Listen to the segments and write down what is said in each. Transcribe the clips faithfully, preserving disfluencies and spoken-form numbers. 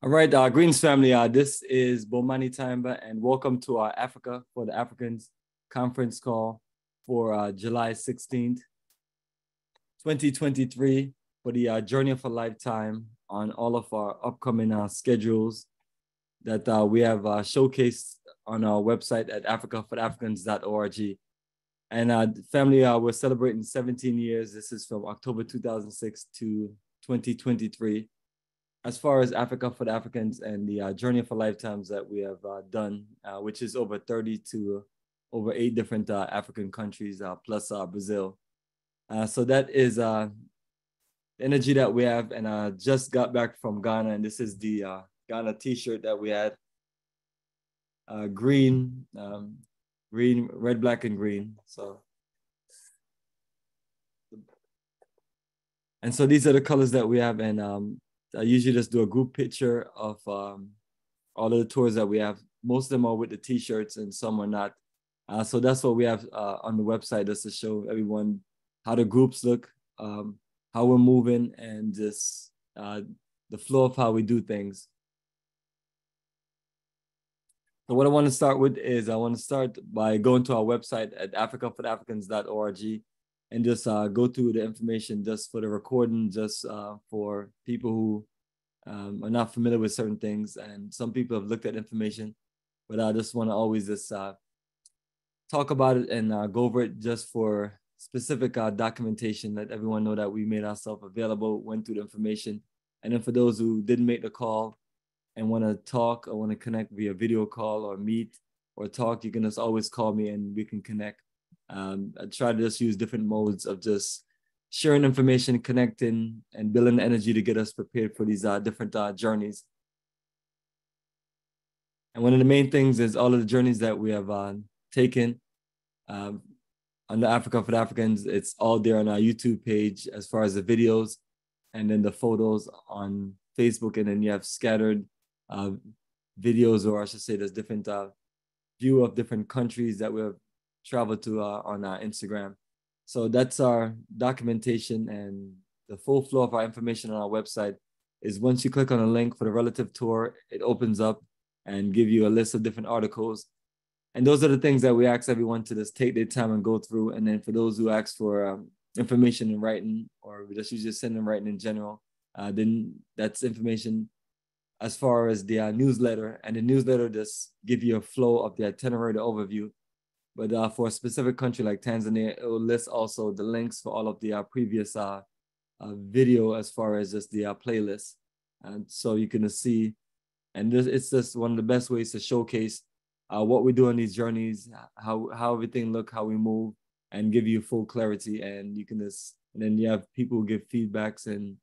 All right, uh, greetings, family. Uh, this is Bomani Tyehimba, and welcome to our Africa for the Africans conference call for uh, July sixteenth, twenty twenty-three, for the uh, Journey of a Lifetime on all of our upcoming uh, schedules that uh, we have uh, showcased on our website at Africa for the Africans dot org. And uh, family, uh, we're celebrating seventeen years. This is from October two thousand six to twenty twenty-three. As far as Africa for the Africans and the uh, Journey of a Lifetimes that we have uh, done, uh, which is over thirty to over eight different uh, African countries, uh, plus uh, Brazil. Uh, so that is uh, the energy that we have. And I uh, just got back from Ghana, and this is the uh, Ghana t-shirt that we had. Uh, green, um, green, red, black, and green. So, and so these are the colors that we have. And um, I usually just do a group picture of um, all of the tours that we have. Most of them are with the t-shirts and some are not. Uh, so that's what we have uh, on the website, just to show everyone how the groups look, um, how we're moving, and just uh, the flow of how we do things. So what I want to start with is I want to start by going to our website at Africa for the Africans dot org. And just uh, go through the information just for the recording, just uh, for people who um, are not familiar with certain things. And some people have looked at information, but I just want to always just uh, talk about it and uh, go over it just for specific uh, documentation, let everyone know that we made ourselves available, went through the information. And then for those who didn't make the call and want to talk or want to connect via video call or meet or talk, you can just always call me and we can connect. Um, I try to just use different modes of just sharing information, connecting, and building energy to get us prepared for these uh, different uh, journeys. And one of the main things is all of the journeys that we have uh, taken um, under Africa for the Africans. It's all there on our YouTube page as far as the videos, and then the photos on Facebook, and then you have scattered uh, videos, or I should say there's different uh, view of different countries that we have travel to uh, on our Instagram. So that's our documentation, and the full flow of our information on our website is once you click on a link for the relative tour, it opens up and give you a list of different articles. And those are the things that we ask everyone to just take their time and go through. And then for those who ask for um, information in writing, or we just usually send them writing in general, uh, then that's information as far as the uh, newsletter. And the newsletter just give you a flow of the itinerary, the overview. But uh, for a specific country like Tanzania, it will list also the links for all of the uh, previous uh, uh, video as far as just the uh, playlist. And so you can see, and this, it's just one of the best ways to showcase uh, what we do on these journeys, how, how everything look, how we move, and give you full clarity. And you can just, and then you have people who give feedbacks, and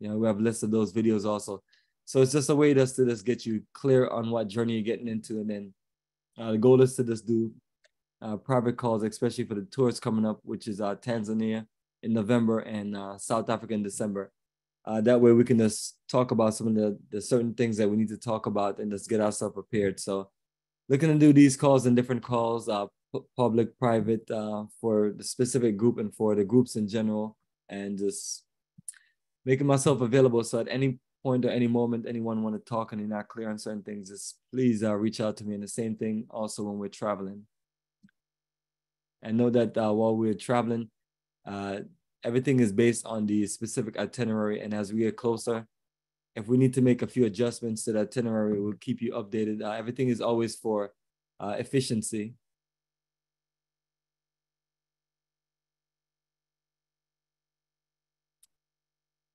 you know, we have lists of those videos also. So it's just a way just to just get you clear on what journey you're getting into. And then uh, the goal is to just do Uh, private calls, especially for the tours coming up, which is uh, Tanzania in November and uh, South Africa in December. Uh, that way we can just talk about some of the, the certain things that we need to talk about and just get ourselves prepared. So looking to do these calls and different calls, uh, public, private, uh, for the specific group and for the groups in general, and just making myself available. So at any point or any moment, anyone want to talk and you're not clear on certain things, just please uh, reach out to me. And the same thing also when we're traveling. And know that uh, while we're traveling, uh, everything is based on the specific itinerary. And as we get closer, if we need to make a few adjustments to the itinerary, we'll keep you updated. Uh, everything is always for uh, efficiency.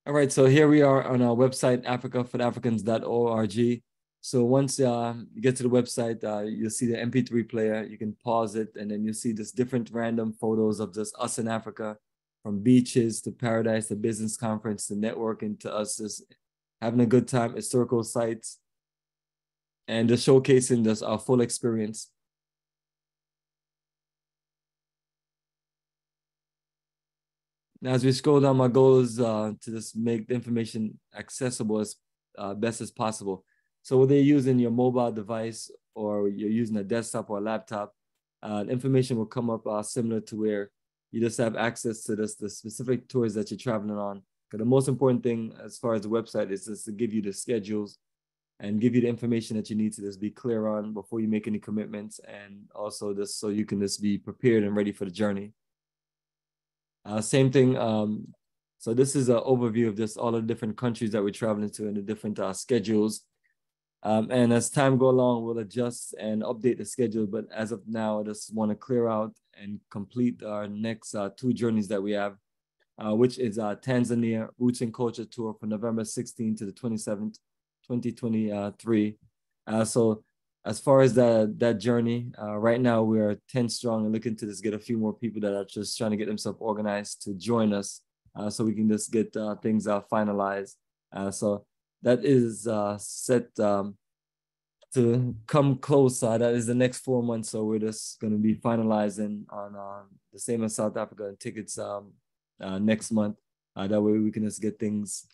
All right, so here we are on our website, Africa for the Africans dot org. So once uh, you get to the website, uh, you'll see the M P three player. You can pause it, and then you'll see just different random photos of just us in Africa, from beaches to paradise, to business conference, to networking, to us just having a good time, historical sites, and just showcasing just our full experience. Now, as we scroll down, my goal is uh, to just make the information accessible as uh, best as possible. So whether you're using your mobile device or you're using a desktop or a laptop, uh, information will come up uh, similar to where you just have access to this, the specific tours that you're traveling on. Because the most important thing as far as the website is just to give you the schedules and give you the information that you need to just be clear on before you make any commitments, and also just so you can just be prepared and ready for the journey. Uh, same thing. Um, so this is an overview of just all the different countries that we're traveling to and the different uh, schedules. Um, and as time go along, we'll adjust and update the schedule. But as of now, I just want to clear out and complete our next uh, two journeys that we have, uh, which is uh, Tanzania Roots and Culture Tour from November sixteenth to the twenty-seventh, twenty twenty-three. Uh, so as far as that, that journey, uh, right now we are ten strong and looking to just get a few more people that are just trying to get themselves organized to join us, uh, so we can just get uh, things uh, finalized. Uh, so that is uh, set um, to come closer. That is the next four months. So we're just going to be finalizing on uh, the same as South Africa and tickets um, uh, next month. Uh, that way we can just get things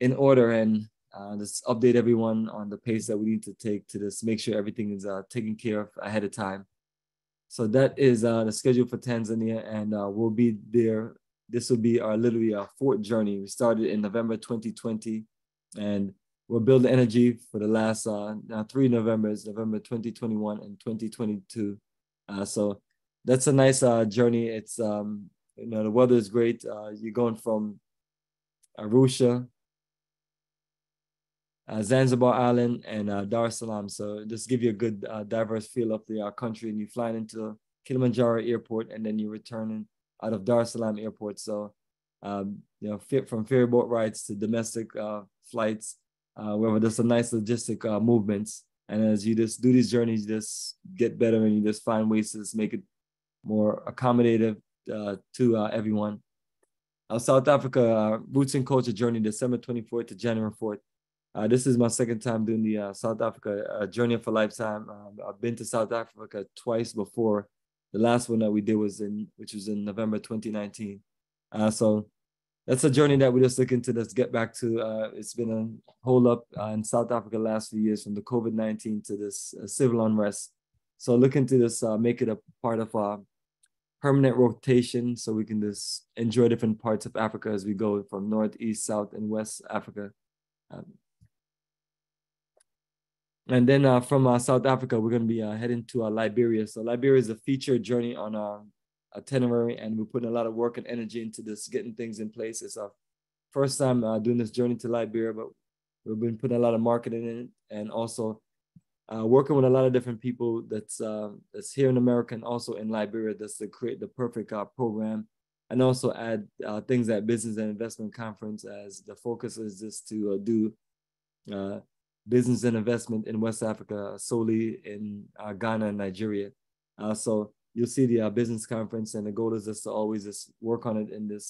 in order and Uh, just update everyone on the pace that we need to take to just make sure everything is uh, taken care of ahead of time. So that is uh, the schedule for Tanzania, and uh, we'll be there. This will be our literally our fourth journey. We started in November twenty twenty, and we'll build the energy for the last uh, now three Novembers, November twenty twenty-one and twenty twenty-two. Uh, so that's a nice uh, journey. It's, um, you know, the weather is great. Uh, you're going from Arusha, Uh, Zanzibar Island, and uh, Dar es Salaam. So just give you a good uh, diverse feel of the uh, country, and you're flying into Kilimanjaro Airport, and then you're returning out of Dar es Salaam Airport. So, um, you know, fit from ferry boat rides to domestic uh, flights, uh, wherever there's some nice logistic uh, movements. And as you just do these journeys, you just get better, and you just find ways to just make it more accommodative uh, to uh, everyone. Uh, South Africa uh, Roots and Culture Journey, December twenty-fourth to January fourth. Uh, this is my second time doing the uh, South Africa uh, Journey of a Lifetime. Uh, I've been to South Africa twice before. The last one that we did was in, which was in November twenty nineteen. Uh, so that's a journey that we're just looking to just get back to. Uh, it's been a hold up uh, in South Africa the last few years, from the COVID nineteen to this uh, civil unrest. So looking to this, uh, make it a part of our permanent rotation, so we can just enjoy different parts of Africa as we go from North, East, South, and West Africa. Um, And then uh, from uh, South Africa, we're going to be uh, heading to uh, Liberia. So Liberia is a featured journey on our itinerary, and we're putting a lot of work and energy into this, getting things in place. It's our first time uh, doing this journey to Liberia, but we've been putting a lot of marketing in it, and also uh, working with a lot of different people that's, uh, that's here in America and also in Liberia, that's to create the perfect uh, program, and also add uh, things at Business and Investment Conference, as the focus is just to uh, do uh, business and investment in West Africa, solely in uh, Ghana and Nigeria. Uh, so you'll see the uh, business conference, and the goal is just to always just work on it in this,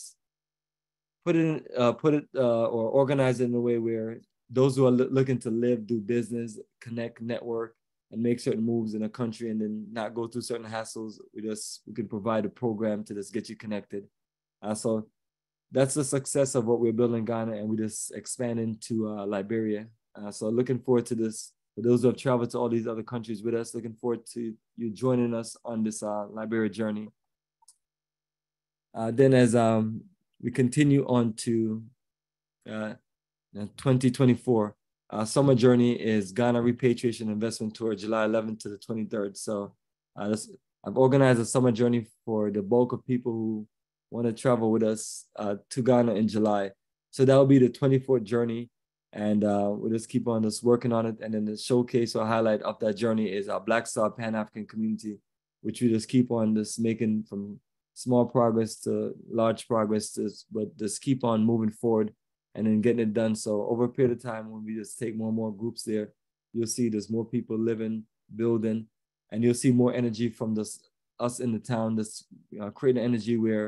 put it, uh, put it uh, or organize it in a way where those who are looking to live, do business, connect, network, and make certain moves in a country, and then not go through certain hassles. We just we can provide a program to just get you connected. Uh, so that's the success of what we're building in Ghana, and we just expanding to uh, Liberia. Uh, so looking forward to this. For those who have traveled to all these other countries with us, looking forward to you joining us on this uh, Liberia journey. Uh, then as um, we continue on to uh, twenty twenty-four, uh, summer journey is Ghana Repatriation Investment Tour, July eleventh to the twenty-third. So uh, this, I've organized a summer journey for the bulk of people who want to travel with us uh, to Ghana in July. So that will be the twenty-fourth journey. And uh, we'll just keep on just working on it. And then the showcase or highlight of that journey is our Black Star Pan-African community, which we just keep on just making from small progress to large progress, to, but just keep on moving forward and then getting it done. So over a period of time, when we just take more and more groups there, you'll see there's more people living, building, and you'll see more energy from this, us in the town, that's you know, creating energy where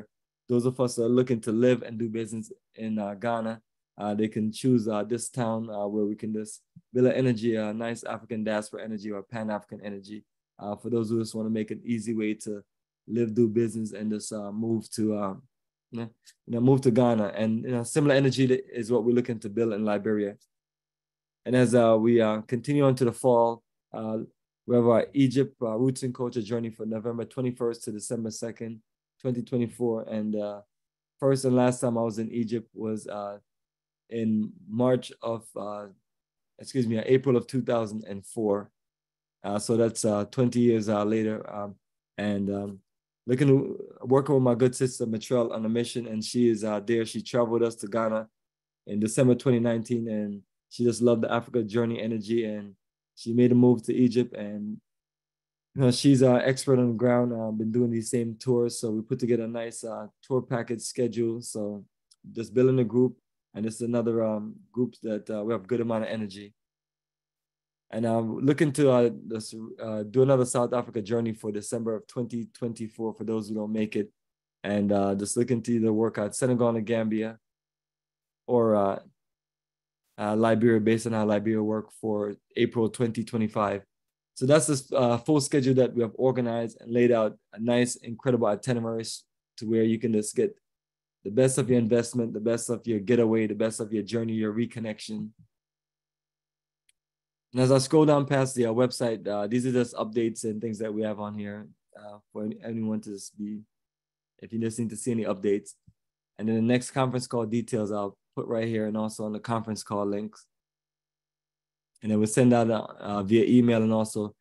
those of us that are looking to live and do business in uh, Ghana, Uh, they can choose uh, this town uh, where we can just build an energy, a nice African diaspora energy or Pan-African energy. Uh, for those who just want to make an easy way to live, do business, and just uh, move to, um, you know, move to Ghana. And you know, similar energy is what we're looking to build in Liberia. And as uh, we uh, continue on to the fall, uh, we have our Egypt uh, Roots and Culture Journey for November twenty-first to December second, twenty twenty-four. And uh, first and last time I was in Egypt was uh, in March of uh, excuse me, April of two thousand four. Uh, so that's uh, twenty years uh, later. Um, and um, looking to, working with my good sister, Matrell, on a mission, and she is uh, there. She traveled us to Ghana in December twenty nineteen, and she just loved the Africa journey energy, and she made a move to Egypt. And you know, she's an uh, expert on the ground, uh, been doing these same tours. So we put together a nice uh, tour package schedule. So just building a group, and it's another um, group that uh, we have a good amount of energy. And I'm looking to uh, this, uh, do another South Africa journey for December of twenty twenty-four for those who don't make it. And uh, just looking to either work out Senegal and Gambia or uh, uh, Liberia, based on how Liberia work for April twenty twenty-five. So that's this uh, full schedule that we have organized and laid out a nice, incredible itinerary to where you can just get the best of your investment, the best of your getaway, the best of your journey, your reconnection. And as I scroll down past the uh, website, uh, these are just updates and things that we have on here uh, for anyone to just be, if you just need to see any updates. And then the next conference call details I'll put right here, and also on the conference call links. And then we'll send out uh, uh, via email, and also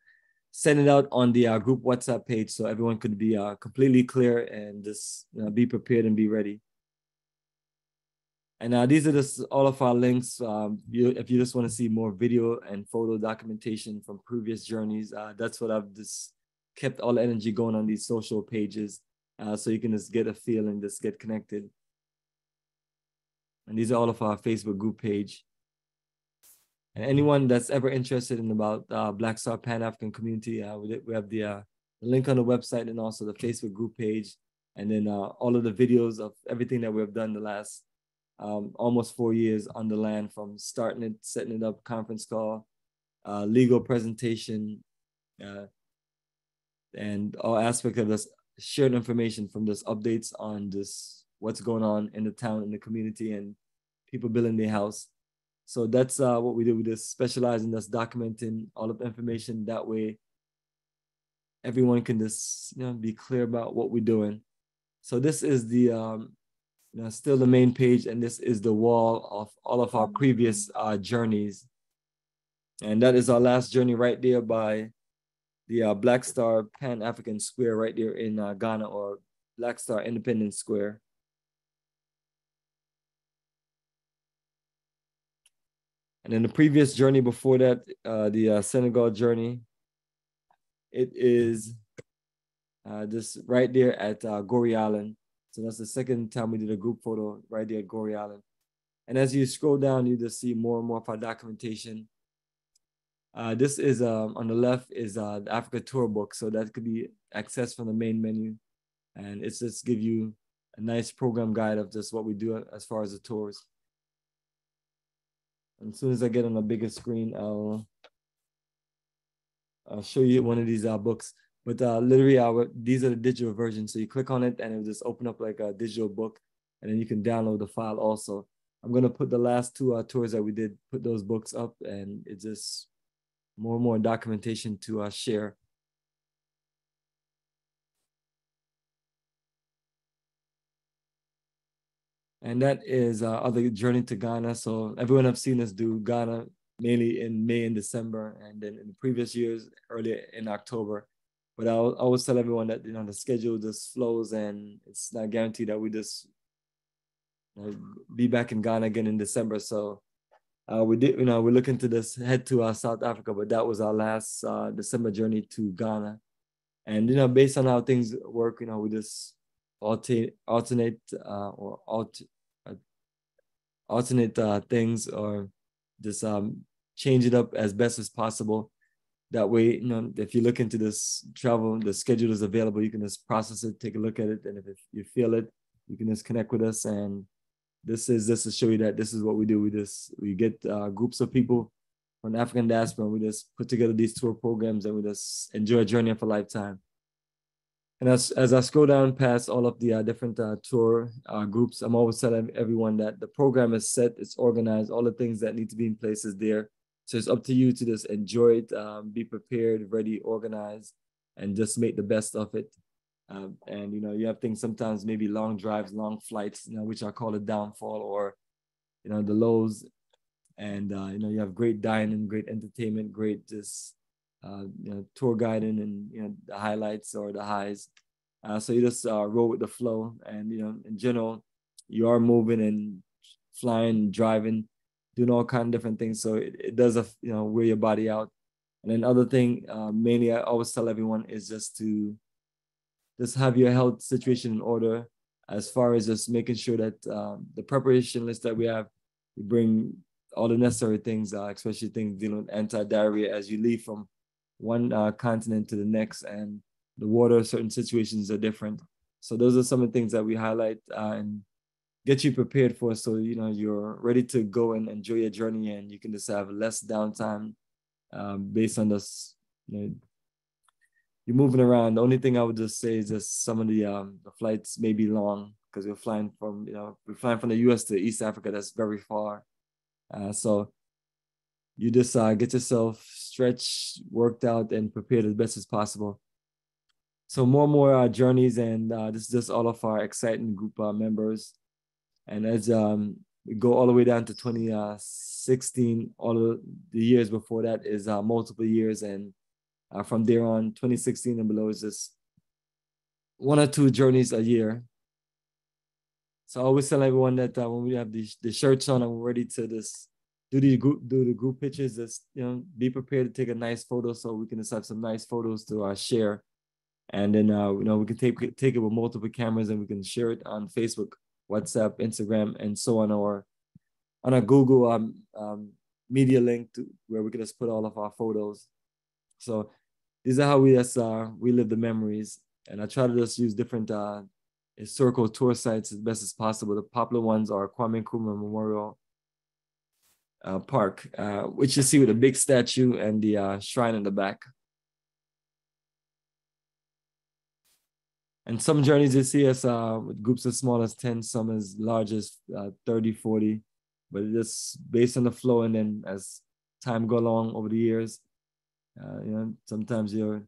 send it out on the uh, group WhatsApp page, so everyone could be uh, completely clear and just uh, be prepared and be ready. And uh, these are just all of our links. Um, you, if you just want to see more video and photo documentation from previous journeys, uh, that's what I've just kept all the energy going on these social pages. Uh, so you can just get a feel and just get connected. And these are all of our Facebook group page. And anyone that's ever interested in about uh, Black Star Pan-African community, uh, we, we have the, uh, the link on the website, and also the Facebook group page. And then uh, all of the videos of everything that we have done the last Um, almost four years on the land, from starting it, setting it up, conference call, uh, legal presentation, uh, and all aspects of this shared information, from this updates on this, what's going on in the town, in the community, and people building their house. So that's uh, what we do. We just specialize in just documenting all of the information. That way, everyone can just, you know, be clear about what we're doing. So this is the um, Now, still the main page, and this is the wall of all of our previous uh, journeys. And that is our last journey right there by the uh, Black Star Pan-African Square right there in uh, Ghana, or Black Star Independence Square. And then the previous journey before that, uh, the uh, Senegal journey, it is uh, this right there at uh, Goree Island. So that's the second time we did a group photo right there at Goree Island. And as you scroll down, you just see more and more of our documentation. Uh, this is, um, on the left, is uh, the Africa Tour book. So that could be accessed from the main menu. And it's just give you a nice program guide of just what we do as far as the tours. And as soon as I get on a bigger screen, I'll, I'll show you one of these uh, books. But uh, literally, our, these are the digital versions. So you click on it, and it will just open up like a digital book, and then you can download the file also. I'm gonna put the last two uh, tours that we did, put those books up, and it's just more and more documentation to uh, share. And that is our other journey to Ghana. So everyone I've seen us do Ghana, mainly in May and December, and then in the previous years, earlier in October. But I always tell everyone that, you know, the schedule just flows, and it's not guaranteed that we just, you know, be back in Ghana again in December. So uh, we did, you know, we're looking to this head to uh, South Africa, but that was our last uh, December journey to Ghana. And, you know, based on how things work, you know, we just alternate, alternate uh, or alter, uh, alternate uh, things, or just um, change it up as best as possible. That way, you know, if you look into this travel, the schedule is available. You can just process it, take a look at it, and if you feel it, you can just connect with us. And this is just to show you that this is what we do. We just we get uh, groups of people from the African diaspora, and we just put together these tour programs, and we just enjoy a journey of a lifetime. And as as I scroll down past all of the uh, different uh, tour uh, groups, I'm always telling everyone that the program is set, it's organized, all the things that need to be in place is there. So it's up to you to just enjoy it, um, be prepared, ready, organized, and just make the best of it. Um, and, you know, you have things sometimes, maybe long drives, long flights, you know, which I call a downfall, or, you know, the lows. And, uh, you know, you have great dining, great entertainment, great just, uh, you know, tour guiding and, you know, the highlights or the highs. Uh, so you just uh, roll with the flow. And, you know, in general, you are moving and flying, driving, doing all kinds of different things. So it, it does, you know, wear your body out. And then other thing, uh, mainly I always tell everyone is just to just have your health situation in order, as far as just making sure that uh, the preparation list that we have, we bring all the necessary things, uh, especially things dealing with anti-diarrhea as you leave from one uh, continent to the next, and the water, certain situations are different. So those are some of the things that we highlight uh, and get you prepared for, so you know you're ready to go and enjoy your journey, and you can just have less downtime um, based on this. You know, you're moving around. The only thing I would just say is that some of the um, the flights may be long, because we're flying from you know we're flying from the U S to East Africa. That's very far. Uh, so you just uh, get yourself stretched, worked out, and prepared as best as possible. So more and more uh, journeys, and uh, this is just all of our exciting group uh, members. And as um, we go all the way down to twenty sixteen, all of the years before that is uh, multiple years. And uh, from there on, twenty sixteen and below is just one or two journeys a year. So I always tell everyone that uh, when we have the, the shirts on and we're ready to just do the group, do the group pictures, just, you know, be prepared to take a nice photo, so we can just have some nice photos to uh, share. And then, uh, you know, we can take, take it with multiple cameras, and we can share it on Facebook, WhatsApp, Instagram, and so on, or on a Google um, um, media link to where we can just put all of our photos. So these are how we just uh, relive the memories. And I try to just use different uh, historical tour sites as best as possible. The popular ones are Kwame Nkrumah Memorial uh, Park, uh, which you see with a big statue and the uh, shrine in the back. And some journeys you see us uh, with groups as small as ten, some as large as uh, thirty, forty, but it's just based on the flow. And then as time go along over the years, uh, you know, sometimes you're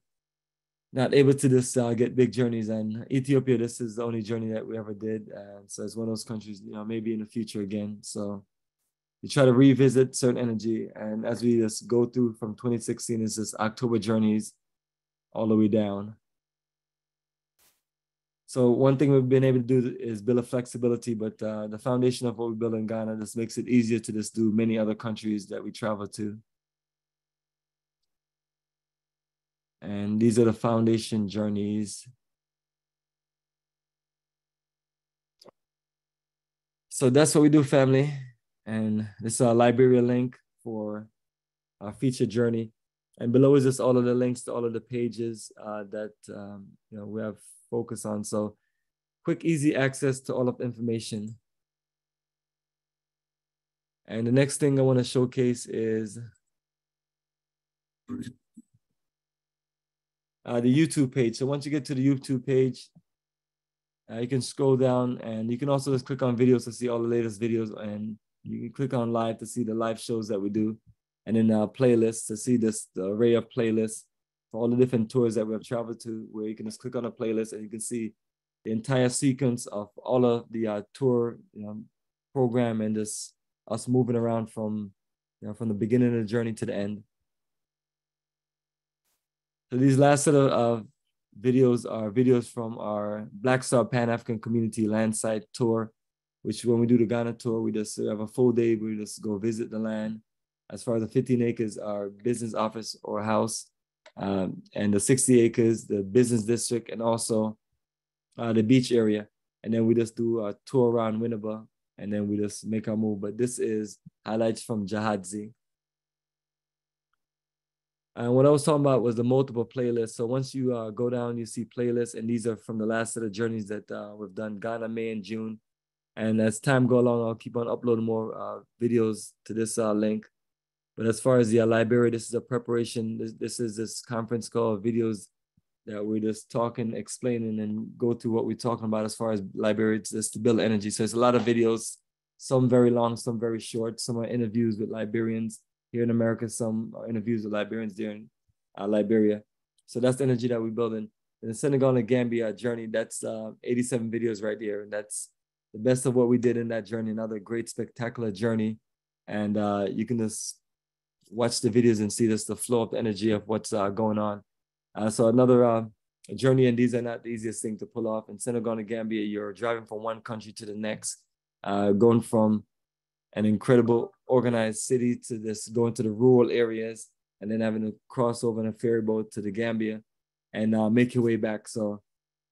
not able to just uh, get big journeys. And Ethiopia, this is the only journey that we ever did. And so it's one of those countries, you know, maybe in the future again. So you try to revisit certain energy. And as we just go through from twenty sixteen, it's just October journeys all the way down. So one thing we've been able to do is build a flexibility, but uh, the foundation of what we build in Ghana, this makes it easier to just do many other countries that we travel to. And these are the foundation journeys. So that's what we do, family. And this is our Liberia link for our feature journey. And below is just all of the links to all of the pages uh, that um, you know, we have focus on. So quick, easy access to all of the information. And the next thing I want to showcase is Uh, the YouTube page. So once you get to the YouTube page, uh, you can scroll down, and you can also just click on videos to see all the latest videos, and you can click on live to see the live shows that we do, and then uh, playlists to see this the array of playlists for all the different tours that we have traveled to, where you can just click on a playlist and you can see the entire sequence of all of the uh, tour you know, program, and just us moving around from you know, from the beginning of the journey to the end. So these last set of, of videos are videos from our Black Star Pan-African Community Landside Tour, which when we do the Ghana tour, we just have a full day where we just go visit the land. As far as the fifteen acres, our business office or house, um, and the sixty acres, the business district, and also uh, the beach area. And then we just do a tour around Winneba, and then we just make our move. But this is highlights from Jahadzi. And what I was talking about was the multiple playlists. So once you uh, go down, you see playlists, and these are from the last set of journeys that uh, we've done, Ghana, May and June. And as time go along, I'll keep on uploading more uh, videos to this uh, link. But as far as the uh, Liberia, this is a preparation. This, this is this conference call videos that we're just talking, explaining, and go through what we're talking about as far as Liberia. It's just to build energy. So it's a lot of videos, some very long, some very short. Some are interviews with Liberians here in America, some interviews with Liberians there in uh, Liberia. So that's the energy that we're building. In the Senegal and Gambia journey, that's uh, eighty-seven videos right there. And that's the best of what we did in that journey. Another great, spectacular journey And uh, you can just watch the videos and see this, the flow of the energy of what's uh, going on. Uh, so another uh, journey, and these are not the easiest thing to pull off. In Senegal and Gambia, you're driving from one country to the next, uh, going from an incredible organized city to this, going to the rural areas, and then having to cross over in a ferry boat to the Gambia and uh, make your way back. So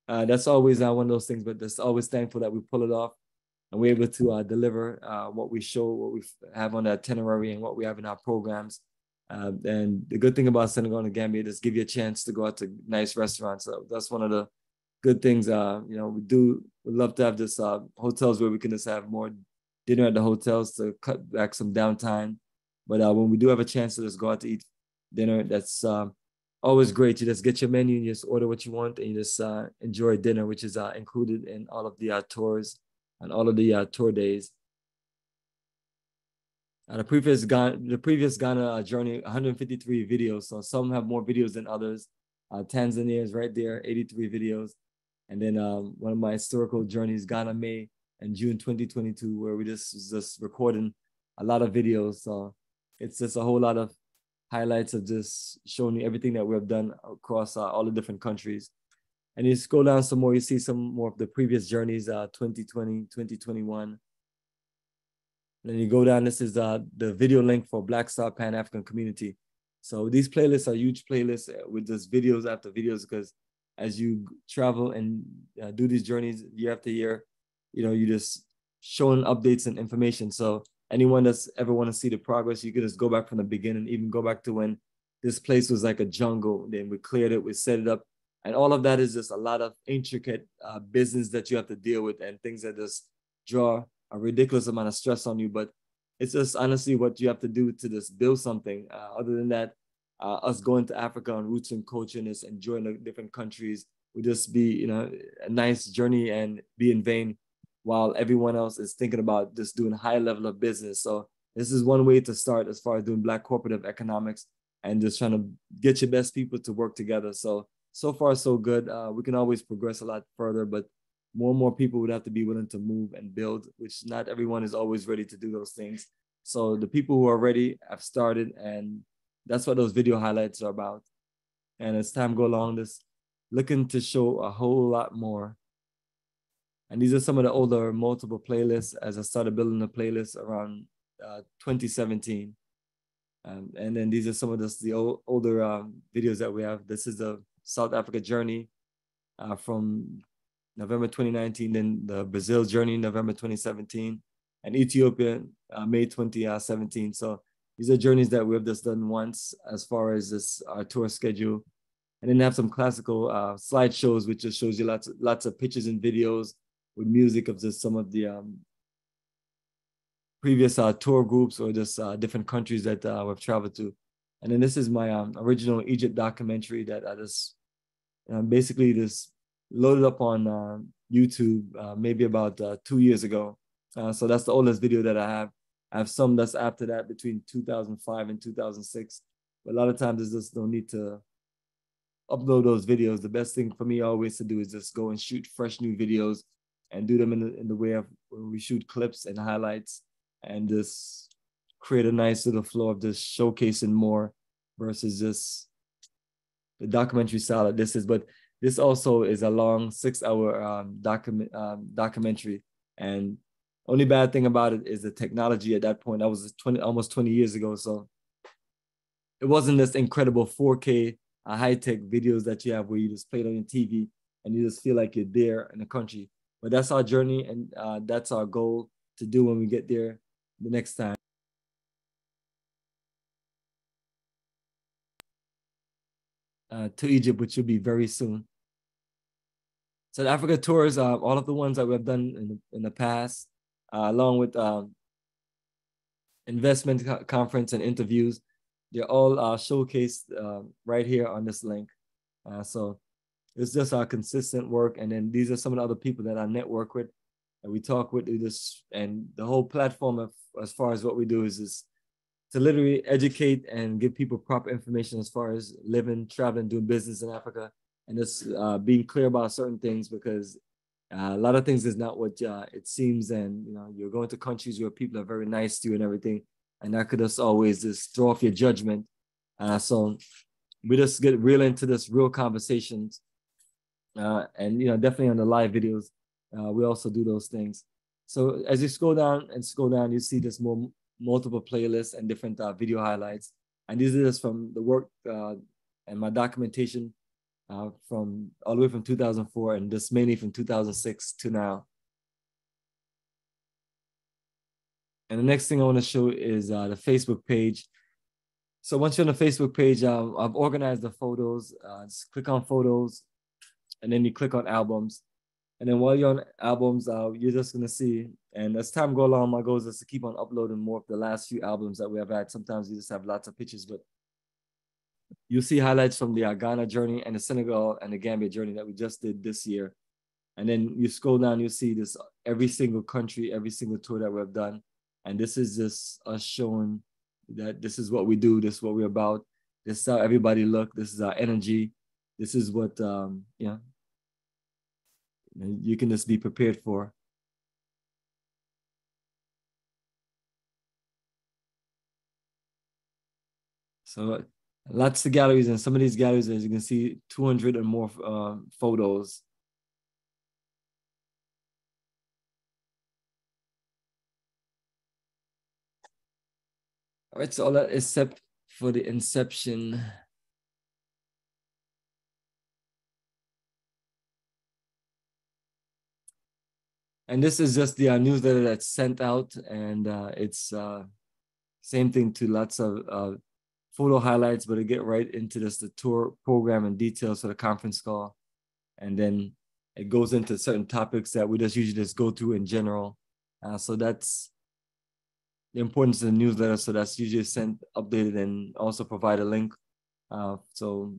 uh, that's always uh, one of those things, but that's always thankful that we pull it off. And we're able to uh, deliver uh, what we show, what we have on the itinerary, and what we have in our programs. Uh, and the good thing about Senegal and Gambia is give you a chance to go out to nice restaurants. So that's one of the good things. Uh, you know, we do we love to have this uh, hotels where we can just have more dinner at the hotels to cut back some downtime. But uh, when we do have a chance to just go out to eat dinner, that's uh, always great. You just get your menu, and you just order what you want, and you just uh, enjoy dinner, which is uh, included in all of the uh, tours. And all of the uh, tour days. Uh, the previous Ghana, the previous Ghana journey, one hundred fifty-three videos. So some have more videos than others. Uh, Tanzania is right there, eighty-three videos. And then um, one of my historical journeys, Ghana, May and June twenty twenty-two, where we just just recording a lot of videos. So it's just a whole lot of highlights of just showing you everything that we've done across uh, all the different countries. And you scroll down some more, you see some more of the previous journeys, uh, twenty twenty, twenty twenty-one. And then you go down, this is uh, the video link for Black Star Pan-African Community. So these playlists are huge playlists with just videos after videos, because as you travel and uh, do these journeys year after year, you know, you just showing updates and information. So anyone that's ever want to see the progress, you can just go back from the beginning, even go back to when this place was like a jungle. Then we cleared it, we set it up. And all of that is just a lot of intricate uh, business that you have to deal with, and things that just draw a ridiculous amount of stress on you. But it's just honestly what you have to do to just build something. Uh, other than that, uh, us going to Africa on roots and coaching is enjoying the different countries would just be, you know, a nice journey and be in vain, while everyone else is thinking about just doing high level of business. So this is one way to start as far as doing Black corporative economics and just trying to get your best people to work together. So. So far, so good. Uh, we can always progress a lot further, but more and more people would have to be willing to move and build, which not everyone is always ready to do those things. So the people who are ready have started, and that's what those video highlights are about. And as time go along, this looking to show a whole lot more. And these are some of the older multiple playlists as I started building the playlist around uh, twenty seventeen. Um, and then these are some of this, the old, older uh, videos that we have. This is the South Africa journey uh, from November twenty nineteen, then the Brazil journey, November twenty seventeen, and Ethiopia, uh, May twenty seventeen. So these are journeys that we've just done once as far as this our tour schedule. And then have some classical uh, slideshows, which just shows you lots of, lots of pictures and videos with music of just some of the um, previous uh, tour groups or just uh, different countries that uh, we've traveled to. And then this is my um, original Egypt documentary that I just um, basically just loaded up on uh, YouTube uh, maybe about uh, two years ago. Uh, so that's the oldest video that I have. I have some that's after that between two thousand five and two thousand six. But a lot of times there's just no need to upload those videos. The best thing for me always to do is just go and shoot fresh new videos and do them in the, in the way of where we shoot clips and highlights and just create a nice little flow of just showcasing more versus just the documentary style that this is. But this also is a long six hour um, document, um, documentary. And only bad thing about it is the technology at that point. That was twenty, almost twenty years ago. So it wasn't this incredible four K uh, high-tech videos that you have where you just play it on your T V and you just feel like you're there in the country. But that's our journey, and uh, that's our goal to do when we get there the next time. Uh, to Egypt, which will be very soon. South Africa tours, uh, all of the ones that we've done in the, in the past, uh, along with um, investment co conference and interviews, they're all uh, showcased uh, right here on this link. Uh, so it's just our consistent work. And then these are some of the other people that I network with and we talk with. This, and the whole platform of, as far as what we do is this, to literally educate and give people proper information as far as living, traveling, doing business in Africa, and just uh, being clear about certain things, because uh, a lot of things is not what uh, it seems. And you know, you're going to countries where people are very nice to you and everything, and that could just always just throw off your judgment. Uh, so we just get real into this real conversations. Uh, and, you know, definitely on the live videos, uh, we also do those things. So as you scroll down and scroll down, you see this more multiple playlists and different uh, video highlights. And these are just from the work uh, and my documentation uh, from all the way from two thousand four and just mainly from two thousand six to now. And the next thing I want to show is uh, the Facebook page. So once you're on the Facebook page, uh, I've organized the photos. Uh, just click on photos. And then you click on albums. And then while you're on albums, uh, you're just going to see. And as time goes along, my goal is just to keep on uploading more of the last few albums that we have had. Sometimes you just have lots of pictures, but you'll see highlights from the Ghana journey and the Senegal and the Gambia journey that we just did this year. And then you scroll down, you'll see this every single country, every single tour that we've done. And this is just us showing that this is what we do. This is what we're about. This is how everybody look. This is our energy. This is what, um, you know, you can just be prepared for. So lots of galleries, and some of these galleries, as you can see, two hundred or more uh, photos. All right, so all that except for the inception. And this is just the uh, newsletter that's sent out, and uh, it's uh, same thing to lots of uh, photo highlights, but I get right into this, the tour program and details for the conference call. And then it goes into certain topics that we just usually just go through in general. Uh, so that's the importance of the newsletter. So that's usually sent, updated, and also provide a link. Uh, so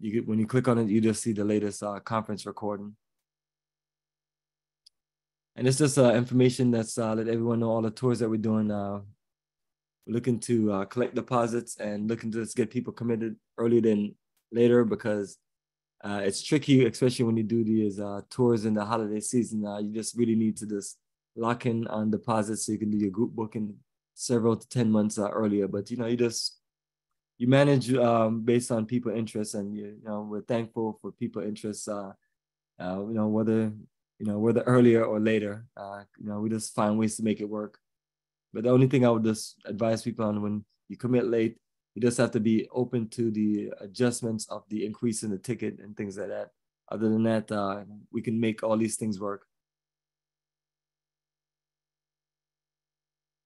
you get, when you click on it, you just see the latest uh, conference recording. And it's just uh, information that's uh, let everyone know all the tours that we're doing. Uh, we're looking to uh, collect deposits and looking to just get people committed earlier than later, because uh, it's tricky, especially when you do these uh, tours in the holiday season. Uh, you just really need to just lock in on deposits so you can do your group booking several to ten months uh, earlier. But, you know, you just, you manage um, based on people interest, and, you, you know, we're thankful for people interest, uh, uh, you know, whether... You know, whether earlier or later, uh, you know, we just find ways to make it work. But the only thing I would just advise people on, when you commit late, you just have to be open to the adjustments of the increase in the ticket and things like that. Other than that, uh, we can make all these things work.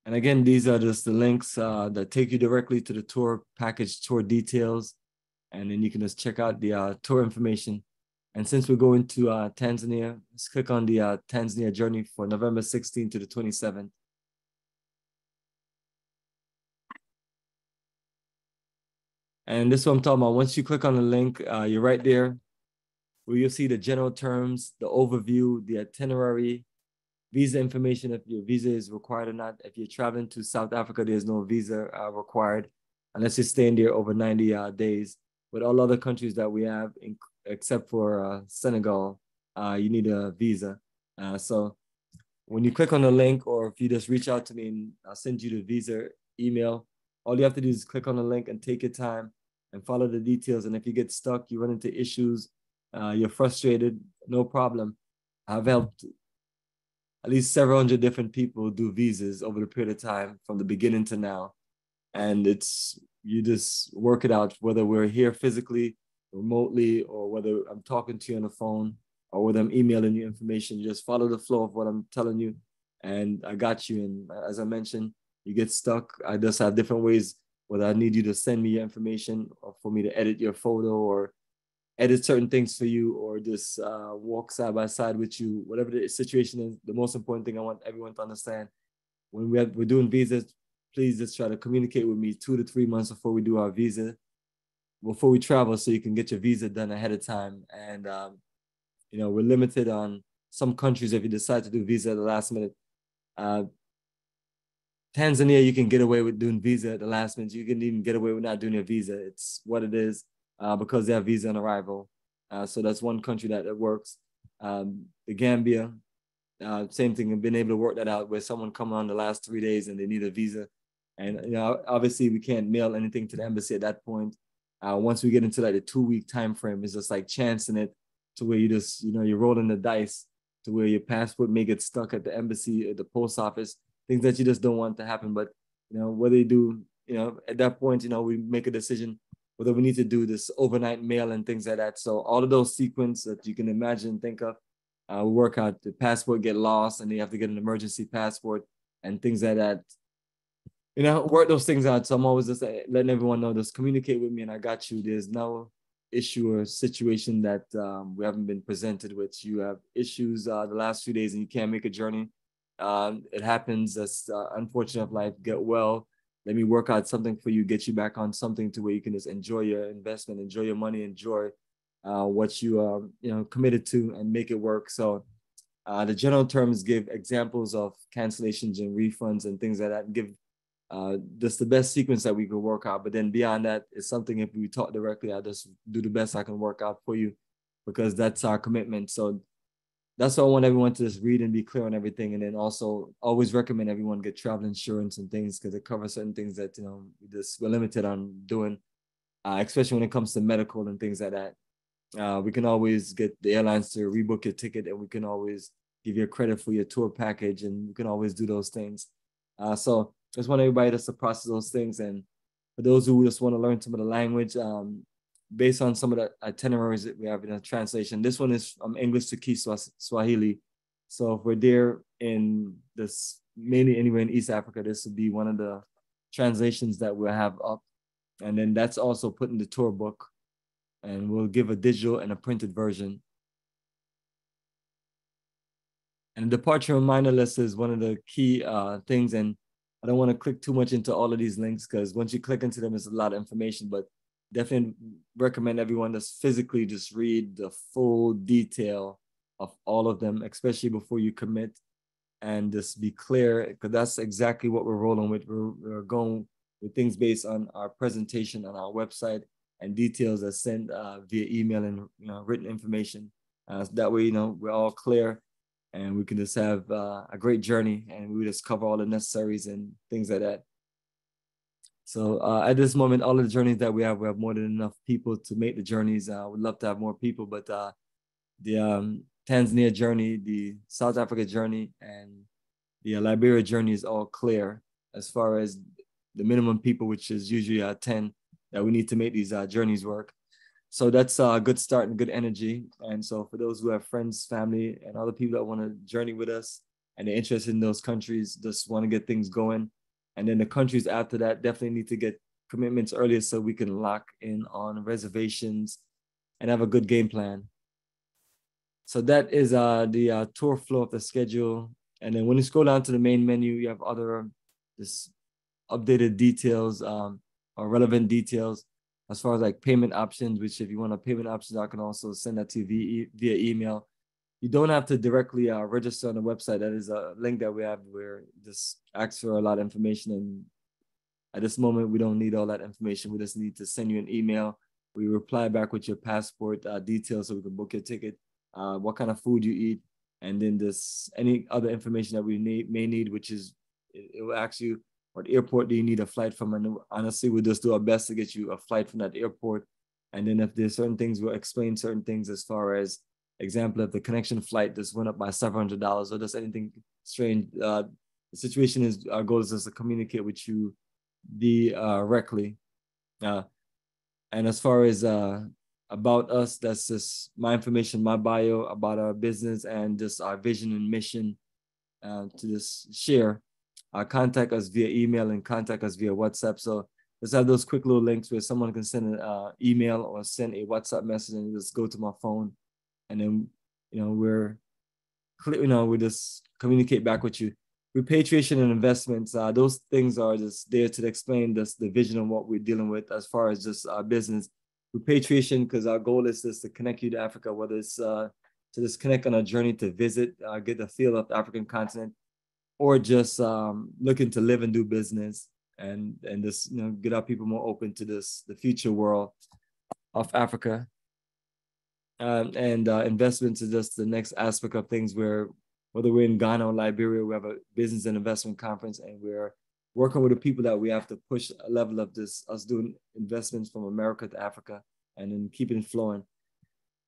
And again, these are just the links uh, that take you directly to the tour package, tour details. And then you can just check out the uh, tour information. And since we're going to uh, Tanzania, let's click on the uh, Tanzania journey for November sixteenth to the twenty-seventh. And this is what I'm talking about. Once you click on the link, uh, you're right there where you'll see the general terms, the overview, the itinerary, visa information, if your visa is required or not. If you're traveling to South Africa, there's no visa uh, required unless you're staying there over ninety uh, days. But all other countries that we have, except for uh, Senegal, uh, you need a visa. Uh, so when you click on the link, or if you just reach out to me and I'll send you the visa email, all you have to do is click on the link and take your time and follow the details. And if you get stuck, you run into issues, uh, you're frustrated, no problem. I've helped at least several hundred different people do visas over the period of time from the beginning to now. And it's, you just work it out, whether we're here physically, remotely, or whether I'm talking to you on the phone, or whether I'm emailing you information. You just follow the flow of what I'm telling you, and I got you. And as I mentioned, you get stuck, I just have different ways, whether I need you to send me your information, or for me to edit your photo, or edit certain things for you, or just uh, walk side by side with you, whatever the situation is. The most important thing I want everyone to understand, when we have, we're doing visas, please just try to communicate with me two to three months before we do our visa, before we travel, so you can get your visa done ahead of time. And, um, you know, we're limited on some countries if you decide to do visa at the last minute. Uh, Tanzania, you can get away with doing visa at the last minute. You can even get away with not doing your visa. It's what it is, uh, because they have visa on arrival. Uh, so that's one country that, that works. Um, the Gambia, uh, same thing, and been able to work that out, where someone come on the last three days and they need a visa. And you know, obviously we can't mail anything to the embassy at that point. Uh, once we get into like the two week time frame, it's just like chancing it to where you just, you know, you're rolling the dice to where your passport may get stuck at the embassy, at the post office, things that you just don't want to happen. But, you know, whether you do, you know, at that point, you know, we make a decision whether we need to do this overnight mail and things like that. So all of those sequences that you can imagine, think of, uh, we work out the passport get lost and you have to get an emergency passport and things like that. You know, work those things out. So I'm always just letting everyone know, just communicate with me and I got you. There's no issue or situation that um, we haven't been presented with. You have issues uh, the last few days and you can't make a journey. Um, it happens. That's uh, unfortunate of life. Get well. Let me work out something for you, get you back on something to where you can just enjoy your investment, enjoy your money, enjoy uh, what you are um, you know, committed to and make it work. So uh, the general terms give examples of cancellations and refunds and things like that, and give Uh, that's the best sequence that we could work out. But then beyond that, it's something if we talk directly, I just do the best I can work out for you because that's our commitment. So that's why I want everyone to just read and be clear on everything. And then also always recommend everyone get travel insurance and things because it covers certain things that, you know, we just, we're limited on doing, uh, especially when it comes to medical and things like that. Uh, we can always get the airlines to rebook your ticket and we can always give you a credit for your tour package and you can always do those things. Uh, so just want everybody to process those things. And for those who just want to learn some of the language, um, based on some of the itineraries that we have in a translation, this one is from English to Kiswahili. So if we're there in this, mainly anywhere in East Africa, this would be one of the translations that we'll have up. And then that's also put in the tour book. And we'll give a digital and a printed version. And the departure reminder list is one of the key uh, things. And I don't want to click too much into all of these links because once you click into them, it's a lot of information, but definitely recommend everyone just physically just read the full detail of all of them, especially before you commit, and just be clear because that's exactly what we're rolling with. We're, we're going with things based on our presentation on our website and details that sent uh, via email and you know, written information. Uh, so that way, you know, we're all clear. And we can just have uh, a great journey and we just cover all the necessaries and things like that. So uh, at this moment, all of the journeys that we have, we have more than enough people to make the journeys. I uh, would love to have more people, but uh, the um, Tanzania journey, the South Africa journey, and the uh, Liberia journey is all clear as far as the minimum people, which is usually uh, ten, that we need to make these uh, journeys work. So that's a good start and good energy. And so for those who have friends, family, and other people that want to journey with us and they're interested in those countries, just want to get things going. And then the countries after that definitely need to get commitments earlier so we can lock in on reservations and have a good game plan. So that is uh, the uh, tour flow of the schedule. And then when you scroll down to the main menu, you have other just updated details um, or relevant details. As far as like payment options, which if you want a payment options, I can also send that to you via email. You don't have to directly uh, register on the website. That is a link that we have where just asks for a lot of information. And at this moment, we don't need all that information. We just need to send you an email. We reply back with your passport uh, details so we can book your ticket, uh, what kind of food you eat, and then this any other information that we need, may need, which is it, it will ask you, what airport do you need a flight from? And honestly, we'll just do our best to get you a flight from that airport. And then if there's certain things, we'll explain certain things as far as example of the connection flight just went up by seven hundred dollars or just anything strange. Uh, the situation is our goal is just to communicate with you directly. Uh, and as far as uh, about us, that's just my information, my bio about our business and just our vision and mission uh, to just share. Uh, contact us via email and contact us via WhatsApp. So let's have those quick little links where someone can send an uh, email or send a WhatsApp message and just go to my phone. And then, you know, we're, you know, we just communicate back with you. Repatriation and investments, uh, those things are just there to explain this, the vision of what we're dealing with as far as just our business. Repatriation, because our goal is just to connect you to Africa, whether it's uh, to just connect on a journey to visit, uh, get the feel of the African continent, or just um, looking to live and do business and, and just you know, get our people more open to this, the future world of Africa. Um, and uh, investments is just the next aspect of things where, whether we're in Ghana or Liberia, we have a business and investment conference and we're working with the people that we have to push a level of this, us doing investments from America to Africa, and then keeping it flowing.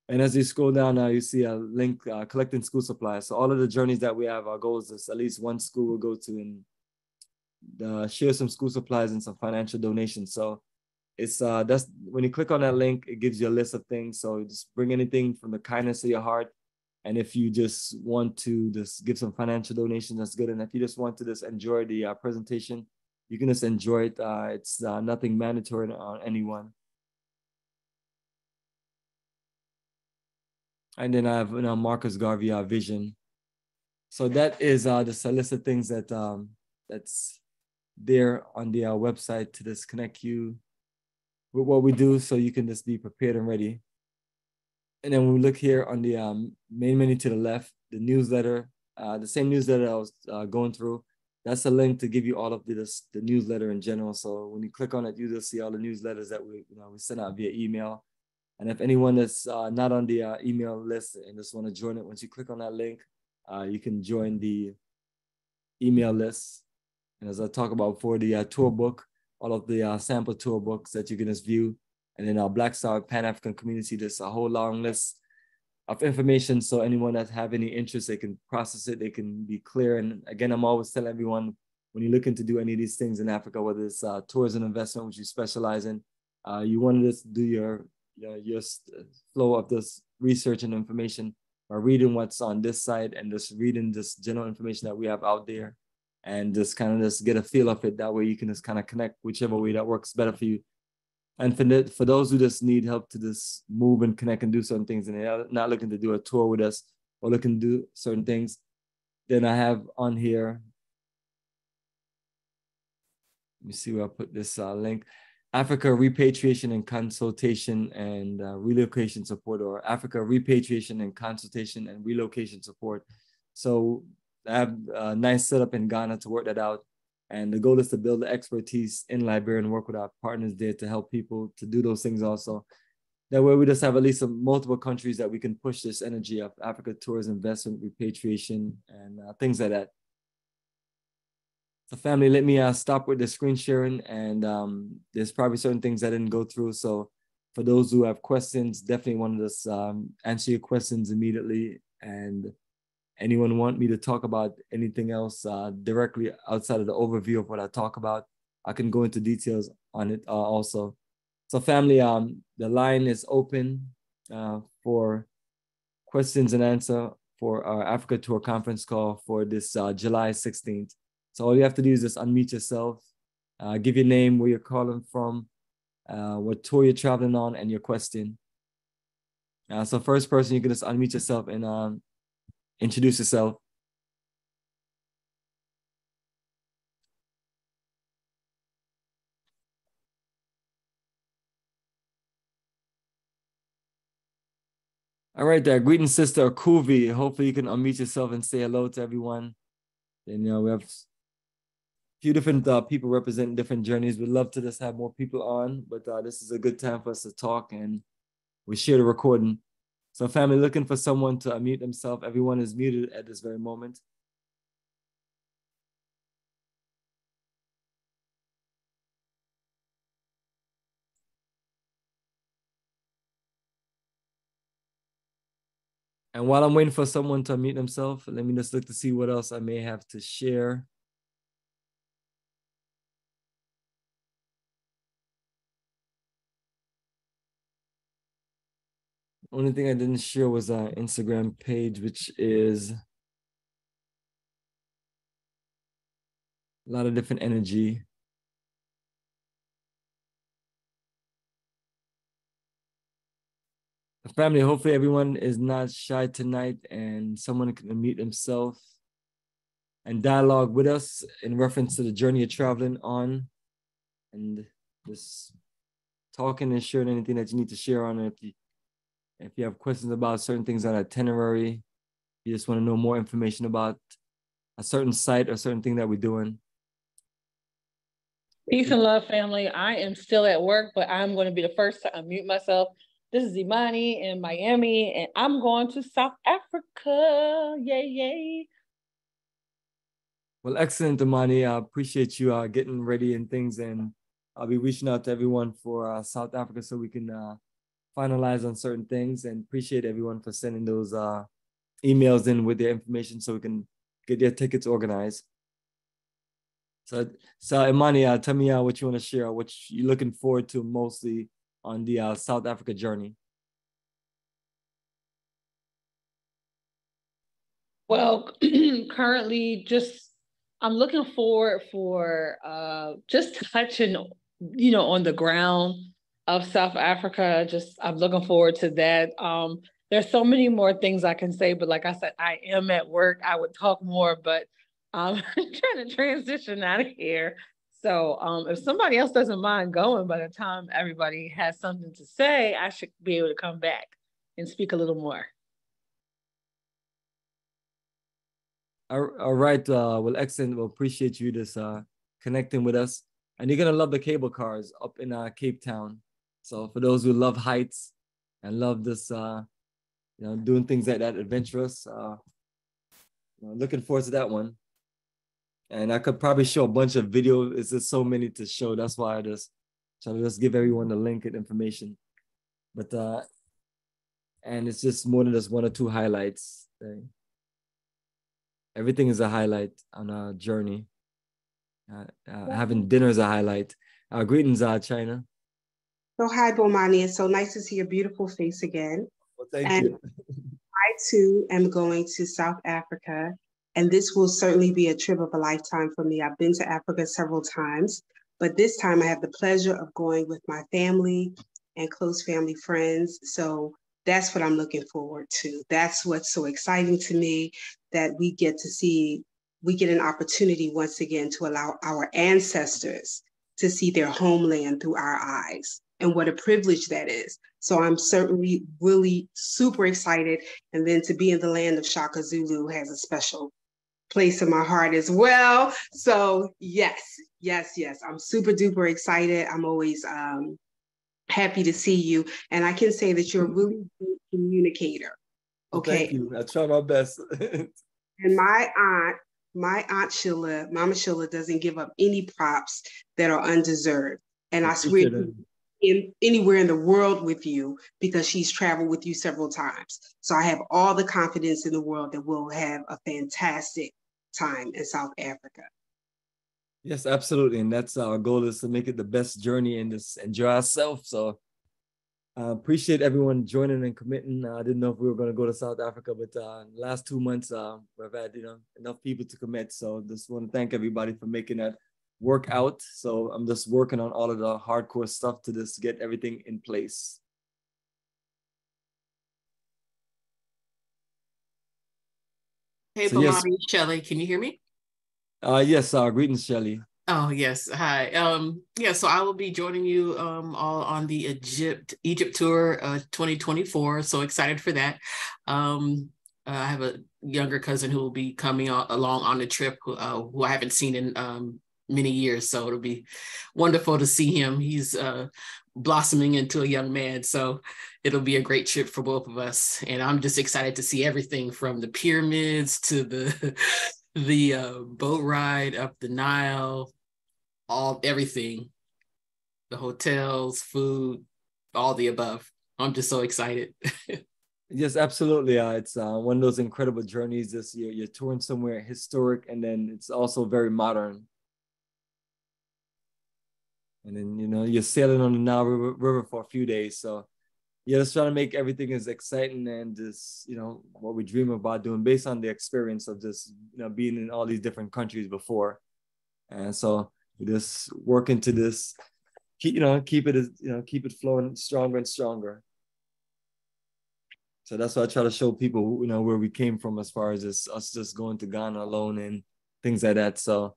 And as you scroll down now, you see a link, uh, collecting school supplies. So all of the journeys that we have, our goals is at least one school we'll go to and uh, share some school supplies and some financial donations. So it's uh, that's when you click on that link, it gives you a list of things. So just bring anything from the kindness of your heart. And if you just want to just give some financial donations, that's good. And if you just want to just enjoy the uh, presentation, you can just enjoy it. Uh, it's uh, nothing mandatory on anyone. And then I have, you know, Marcus Garvey, our vision. So that is uh, just a list of things that um, that's there on the uh, website to just connect you with what we do, so you can just be prepared and ready. And then when we look here on the um, main menu to the left, the newsletter, uh, the same newsletter I was uh, going through, that's a link to give you all of the, this, the newsletter in general. So when you click on it, you will see all the newsletters that we, you know, we send out via email. And if anyone that's uh, not on the uh, email list and just want to join it, once you click on that link, uh, you can join the email list. And as I talked about before, the uh, tour book, all of the uh, sample tour books that you can just view. And then our Black Star Pan-African community, there's a whole long list of information. So anyone that have any interest, they can process it, they can be clear. And again, I'm always telling everyone, when you're looking to do any of these things in Africa, whether it's uh, tourism investment, which you specialize in, uh, you want to just do your You know, just flow of this research and information by reading what's on this site and just reading this general information that we have out there, and just kind of just get a feel of it. That way you can just kind of connect whichever way that works better for you. And for, the, for those who just need help to just move and connect and do certain things, and they're not looking to do a tour with us or looking to do certain things, then I have on here, let me see where I put this uh, link. Africa Repatriation and Consultation and uh, Relocation Support, or Africa Repatriation and Consultation and Relocation Support. So I have a nice setup in Ghana to work that out. And the goal is to build the expertise in Liberia and work with our partners there to help people to do those things also. That way we just have at least some multiple countries that we can push this energy of Africa tourism, investment, repatriation, and uh, things like that. So family, let me uh, stop with the screen sharing, and um, there's probably certain things I didn't go through. So for those who have questions, definitely want to um, answer your questions immediately. And anyone want me to talk about anything else uh, directly outside of the overview of what I talk about, I can go into details on it uh, also. So family, um, the line is open uh, for questions and answer for our Africa Tour conference call for this uh, July sixteenth. So all you have to do is just unmute yourself, uh, give your name, where you're calling from, uh, what tour you're traveling on, and your question. Uh, so first person, you can just unmute yourself and um, introduce yourself. All right, there. Greeting Sister Kuvi. Hopefully you can unmute yourself and say hello to everyone. And you know, we have few different uh, people representing different journeys. We'd love to just have more people on, but uh, this is a good time for us to talk, and we share the recording. So family, looking for someone to unmute themselves. Everyone is muted at this very moment. And while I'm waiting for someone to unmute themselves, let me just look to see what else I may have to share. Only thing I didn't share was our Instagram page, which is a lot of different energy. The family, hopefully everyone is not shy tonight and someone can unmute themselves and dialogue with us in reference to the journey you're traveling on, and just talking and sharing anything that you need to share on it. If you have questions about certain things on itinerary, you just want to know more information about a certain site or certain thing that we're doing. Peace and love, family. I am still at work, but I'm going to be the first to unmute myself. This is Imani in Miami, and I'm going to South Africa. Yay, yay. Well, excellent, Imani. I appreciate you uh, getting ready and things, and I'll be reaching out to everyone for uh, South Africa so we can uh, finalize on certain things, and appreciate everyone for sending those uh, emails in with their information so we can get their tickets organized. So, so Imani, uh, tell me uh, what you want to share, what you're looking forward to mostly on the uh, South Africa journey. Well, currently just, I'm looking forward for uh, just touching, you know, on the ground of South Africa. Just, I'm looking forward to that. Um, there's so many more things I can say, but like I said, I am at work. I would talk more, but I'm trying to transition out of here. So um, if somebody else doesn't mind going, by the time everybody has something to say, I should be able to come back and speak a little more. All right. Uh, well, excellent. We'll appreciate you just uh, connecting with us. And you're going to love the cable cars up in uh, Cape Town. So for those who love heights and love this, uh, you know, doing things like that, adventurous, uh, you know, looking forward to that one. And I could probably show a bunch of video. It's just so many to show. That's why I just try to just give everyone the link and information. But, uh, and it's just more than just one or two highlights. Right? Everything is a highlight on our journey. Uh, uh, having dinner is a highlight. Uh, greetings, uh, China. So hi, Bomani. It's so nice to see your beautiful face again. Well, thank and you. I, too, am going to South Africa, and this will certainly be a trip of a lifetime for me. I've been to Africa several times, but this time I have the pleasure of going with my family and close family friends. So that's what I'm looking forward to. That's what's so exciting to me, that we get to see, we get an opportunity once again to allow our ancestors to see their homeland through our eyes. And what a privilege that is. So I'm certainly really super excited. And then to be in the land of Shaka Zulu has a special place in my heart as well. So yes, yes, yes. I'm super duper excited. I'm always um, happy to see you. And I can say that you're a really good communicator. Okay. Thank you. I try my best. And my aunt, my aunt Sheila, Mama Sheila, doesn't give up any props that are undeserved. And I, I swear in anywhere in the world with you, because she's traveled with you several times. So I have all the confidence in the world that we'll have a fantastic time in South Africa. Yes, absolutely. And that's our goal, is to make it the best journey and just enjoy ourselves. So I appreciate everyone joining and committing. I didn't know if we were going to go to South Africa, but uh, the last two months uh, we've had, you know, enough people to commit. So just want to thank everybody for making that work out. So I'm just working on all of the hardcore stuff to just get everything in place. Hey, so, yes. Shelly, can you hear me? Uh, yes, uh, greetings, Shelly. Oh, yes. Hi. Um, yeah, so I will be joining you um, all on the Egypt Egypt tour uh, twenty twenty-four. So excited for that. Um, uh, I have a younger cousin who will be coming on, along on the trip uh, who I haven't seen in um, many years. So it'll be wonderful to see him. He's uh, blossoming into a young man. So it'll be a great trip for both of us. And I'm just excited to see everything from the pyramids to the... the uh, boat ride up the Nile, all everything, the hotels, food, all the above. I'm just so excited. Yes, absolutely. Uh, it's uh, one of those incredible journeys this year. You're touring somewhere historic, and then it's also very modern. And then, you know, you're sailing on the Nile River, river for a few days. So yeah, just trying to make everything as exciting and just, you know, what we dream about doing based on the experience of just, you know, being in all these different countries before. And so we just work into this, keep, you know, keep it, you know, keep it flowing stronger and stronger. So that's why I try to show people, you know, where we came from as far as just, us just going to Ghana alone and things like that. So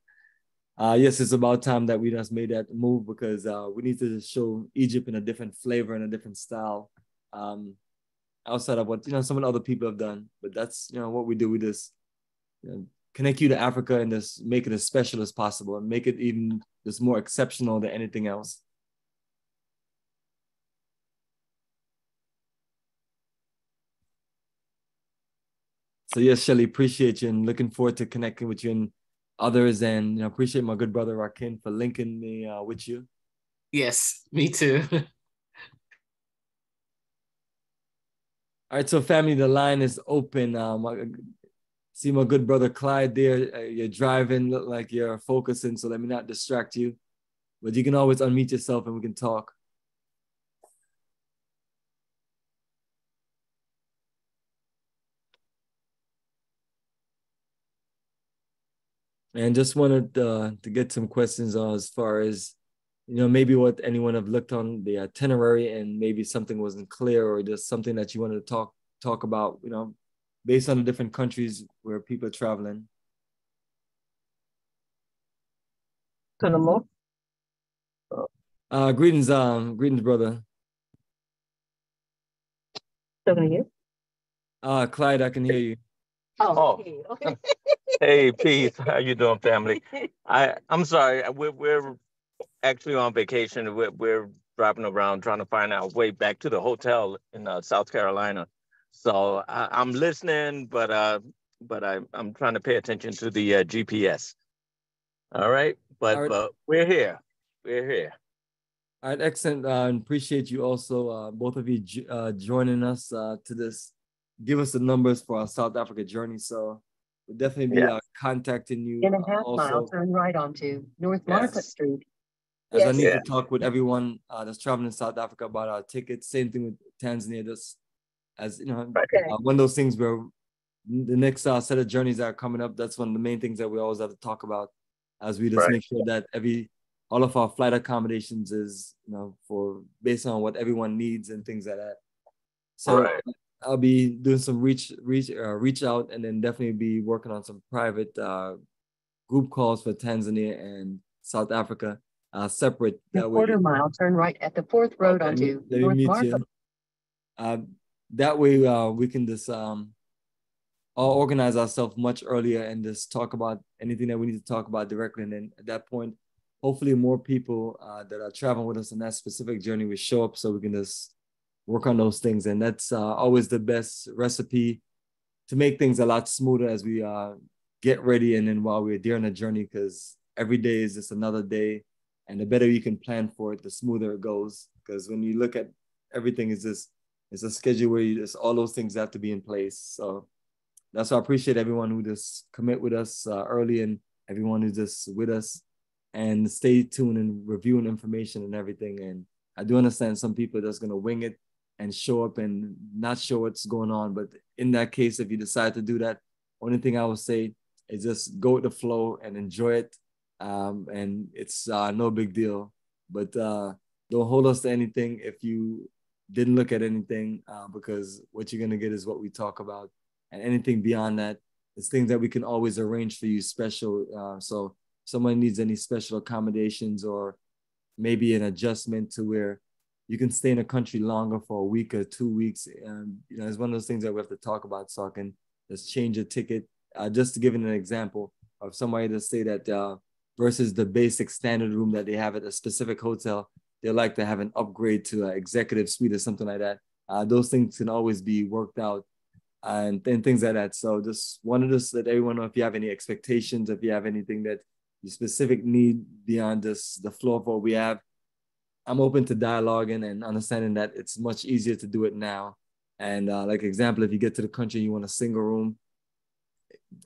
Uh, yes, it's about time that we just made that move, because uh, we need to show Egypt in a different flavor and a different style, um, outside of what, you know, some of the other people have done. But that's, you know, what we do. We just, you know, connect you to Africa and just make it as special as possible and make it even just more exceptional than anything else. So yes, Shelly, appreciate you and looking forward to connecting with you and others. And you know, appreciate my good brother Rakim for linking me uh, with you. Yes, me too. All right, so family, the line is open. Um, I see my good brother Clyde there. Uh, you're driving, look like you're focusing, so let me not distract you. But you can always unmute yourself and we can talk. And just wanted uh, to get some questions on as far as, you know, maybe what anyone have looked on the itinerary and maybe something wasn't clear or just something that you wanted to talk talk about, you know, based on the different countries where people are traveling. Uh, greetings, um, greetings, brother. Still gonna hear? Uh, Clyde, I can hear you. Oh, okay. okay. Hey, peace. How you doing, family? I, I'm sorry. We're, we're actually on vacation. We're, we're driving around trying to find our way back to the hotel in uh, South Carolina. So I, I'm listening, but uh, but I, I'm trying to pay attention to the uh, G P S. All right, but, All right. but we're here. We're here. All right, excellent. I uh, appreciate you also, uh, both of you uh, joining us uh, to this. Give us the numbers for our South Africa journey. So we'll definitely be yeah. uh, contacting you. In a half uh, mile, turn right onto North yes. Market Street. As yes. I need yeah. to talk with everyone uh, that's traveling in South Africa about our tickets. Same thing with Tanzania. Just as you know, okay. uh, one of those things where the next uh, set of journeys that are coming up. That's one of the main things that we always have to talk about, as we just right. make sure that every all of our flight accommodations is you know for based on what everyone needs and things like that. So. Right. I'll be doing some reach, reach, uh, reach out, and then definitely be working on some private uh, group calls for Tanzania and South Africa, uh, separate. That way, quarter mile, turn right at the fourth road uh, onto North Markham. Uh, that way, uh, we can just um, all organize ourselves much earlier and just talk about anything that we need to talk about directly. And then at that point, hopefully, more people uh, that are traveling with us on that specific journey will show up, so we can just work on those things. And that's uh, always the best recipe to make things a lot smoother as we uh, get ready. And then while we're during the journey, because every day is just another day, and the better you can plan for it, the smoother it goes. Because when you look at everything, it's just, it's a schedule where you just, all those things have to be in place. So that's why I appreciate everyone who just commit with us uh, early, and everyone who's just with us and stay tuned and reviewing information and everything. And I do understand some people that's going to wing it and show up and not show what's going on. But in that case, if you decide to do that, only thing I would say is just go with the flow and enjoy it. Um, and it's uh, no big deal. But uh, don't hold us to anything if you didn't look at anything, uh, because what you're going to get is what we talk about. And anything beyond that is things that we can always arrange for you special. Uh, so if someone needs any special accommodations or maybe an adjustment to where you can stay in a country longer for a week or two weeks. And, you know, it's one of those things that we have to talk about. So I can just change a ticket. Uh, just to give an example of somebody to say that uh, versus the basic standard room that they have at a specific hotel, they like to have an upgrade to an executive suite or something like that. Uh, those things can always be worked out and, and things like that. So just wanted to let everyone know if you have any expectations, if you have anything that your specific need beyond this, the floor of what we have. I'm open to dialoguing and understanding that it's much easier to do it now. And uh, like example, if you get to the country, you want a single room,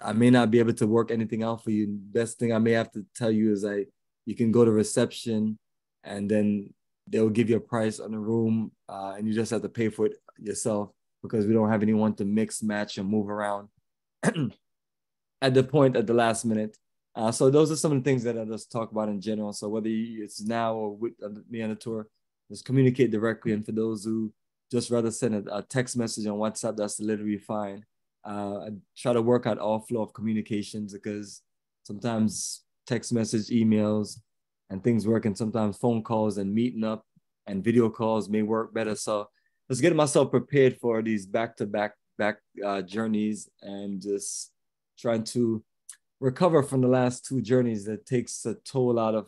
I may not be able to work anything out for you. Best thing I may have to tell you is I, you can go to reception and then they'll give you a price on the room uh, and you just have to pay for it yourself, because we don't have anyone to mix, match, and move around at the point at the last minute. Uh, so those are some of the things that I just talk about in general. So whether you, it's now or with me on the tour, just communicate directly. And for those who just rather send a, a text message on WhatsApp, that's literally fine. Uh, I try to work out all flow of communications, because sometimes text message, emails, and things work. And sometimes phone calls and meeting up and video calls may work better. So just getting myself prepared for these back-to-back back uh, journeys, and just trying to recover from the last two journeys that takes a toll out of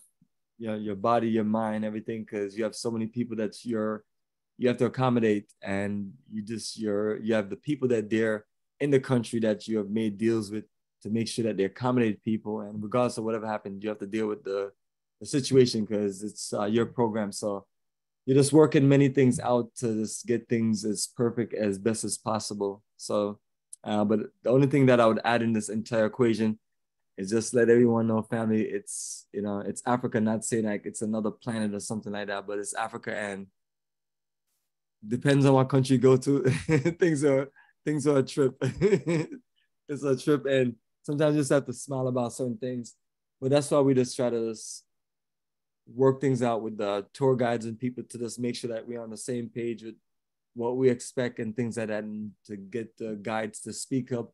you know, your body, your mind, everything, because you have so many people that you're, you have to accommodate, and you just, you're, you have the people that they're in the country that you have made deals with, to make sure that they accommodate people. And regardless of whatever happened, you have to deal with the, the situation because it's uh, your program. So you're just working many things out to just get things as perfect as best as possible. So, uh, but the only thing that I would add in this entire equation is just let everyone know, family, it's, you know, it's Africa, not saying like it's another planet or something like that, but it's Africa, and depends on what country you go to, things are, things are a trip. It's a trip, and sometimes you just have to smile about certain things. But that's why we just try to just work things out with the tour guides and people to just make sure that we're on the same page with what we expect and things like that, and to get the guides to speak up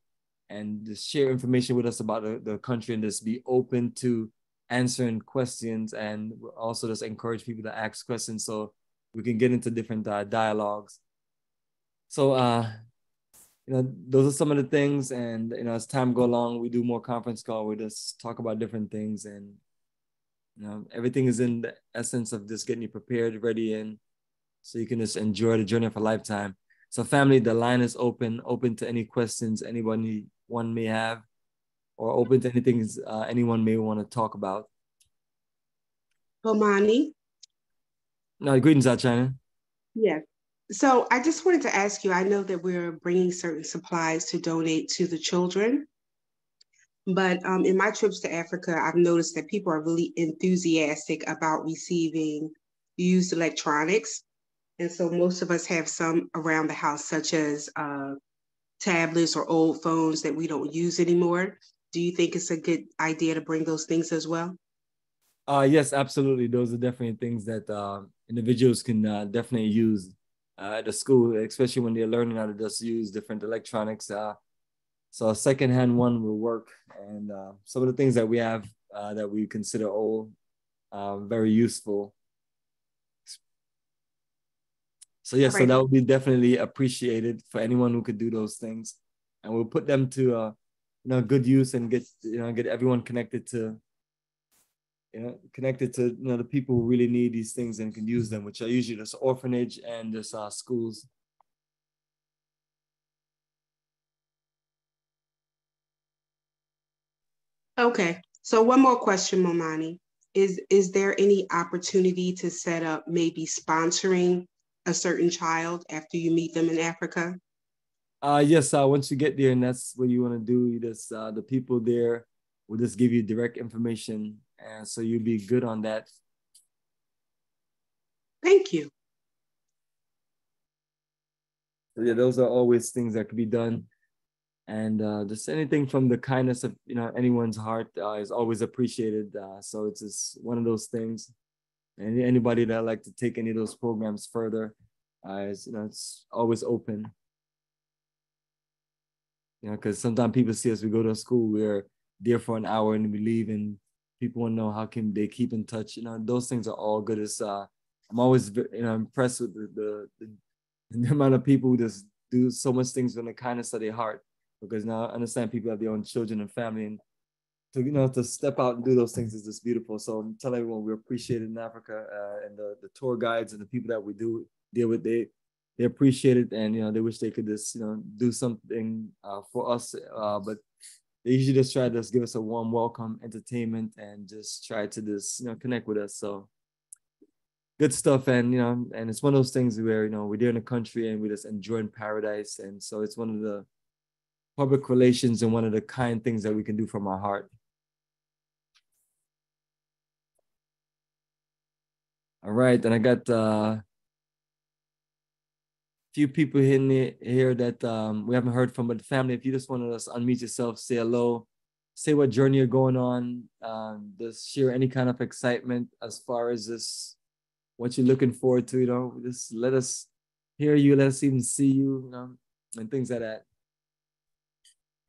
and just share information with us about the, the country, and just be open to answering questions, and also just encourage people to ask questions so we can get into different uh, dialogues. So, uh, you know, those are some of the things. And, you know, as time go along, we do more conference call. We just talk about different things, and, you know, everything is in the essence of just getting you prepared, ready, and so you can just enjoy the journey of a lifetime. So family, the line is open, open to any questions anybody one may have, or open to anything uh, anyone may want to talk about. Bomani. No, greetings out, China. Yeah. So I just wanted to ask you, I know that we're bringing certain supplies to donate to the children, but um, in my trips to Africa, I've noticed that people are really enthusiastic about receiving used electronics. And so most of us have some around the house, such as uh, tablets or old phones that we don't use anymore. Do you think it's a good idea to bring those things as well? Uh, yes, absolutely. Those are definitely things that uh, individuals can uh, definitely use uh, at the school, especially when they're learning how to just use different electronics. Uh, so a secondhand one will work. And uh, some of the things that we have uh, that we consider old, uh, very useful. So yeah, right. So that would be definitely appreciated for anyone who could do those things. And we'll put them to uh, you know, good use, and get, you know, get everyone connected to, you know, connected to, you know, the people who really need these things and can use them, which are usually just orphanage and just uh, schools. Okay, so one more question, Bomani. Is, is there any opportunity to set up maybe sponsoring a certain child after you meet them in Africa? Uh, yes, uh, once you get there, and that's what you want to do, you just, uh, the people there will just give you direct information. And so you'll be good on that. Thank you. So yeah, those are always things that could be done. And uh, just anything from the kindness of, you know, anyone's heart uh, is always appreciated. Uh, so it's just one of those things. And anybody that like to take any of those programs further, uh, is, you know, it's always open. You know, because sometimes people see us, we go to a school, we're there for an hour and we leave, and people want to know how can they keep in touch. You know, those things are all good. It's, uh, I'm always, you know, impressed with the, the, the amount of people who just do so much things from the kindness of their heart, because now I understand people have their own children and family, and to, you know, to step out and do those things is just beautiful. So I'm telling everyone, we're appreciated in Africa, uh, and the, the tour guides and the people that we do deal with, they they appreciate it, and, you know, they wish they could just, you know, do something uh, for us, uh, but they usually just try to just give us a warm welcome, entertainment, and just try to just, you know, connect with us. So good stuff. And, you know, and it's one of those things where, you know, we're there in the country and we're just enjoying paradise. And so it's one of the public relations and one of the kind things that we can do from our heart. All right. And I got a uh, few people here, here that um, we haven't heard from, but family, if you just want to just unmute yourself, say hello, say what journey you're going on, um, just share any kind of excitement as far as this, what you're looking forward to, you know, just let us hear you, let us even see you, you know, and things like that.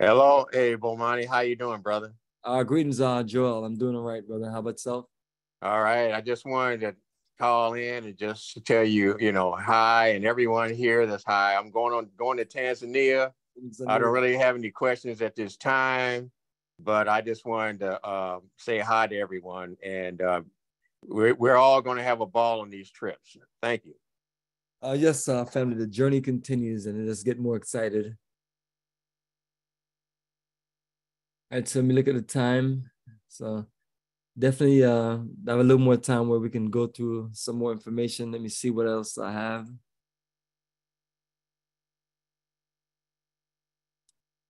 Hello, hey, Bomani, how you doing, brother? Uh, greetings, uh, Joel, I'm doing all right, brother. How about yourself? All right, I just wanted to call in and just to tell you, you know, hi, and everyone here that's hi. I'm going on going to Tanzania. Tanzania. I don't really have any questions at this time, but I just wanted to uh, say hi to everyone, and uh, we're we're all going to have a ball on these trips. Thank you. Uh, yes, uh, family. The journey continues, and let's get more excited. It took me look at the time. So definitely uh, have a little more time where we can go through some more information. Let me see what else I have.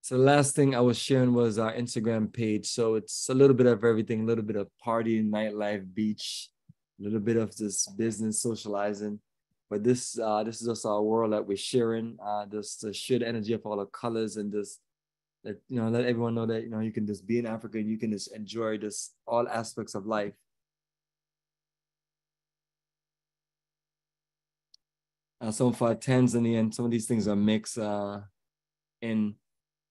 So the last thing I was sharing was our Instagram page. So it's a little bit of everything, a little bit of party, nightlife, beach, a little bit of just business, socializing. But this uh, this is just our world that we're sharing. Uh, just to share the energy of all the colors and just let you know, let everyone know that you know you can just be in Africa and you can just enjoy just all aspects of life. Uh, some of our Tanzania and some of these things are mixed uh, in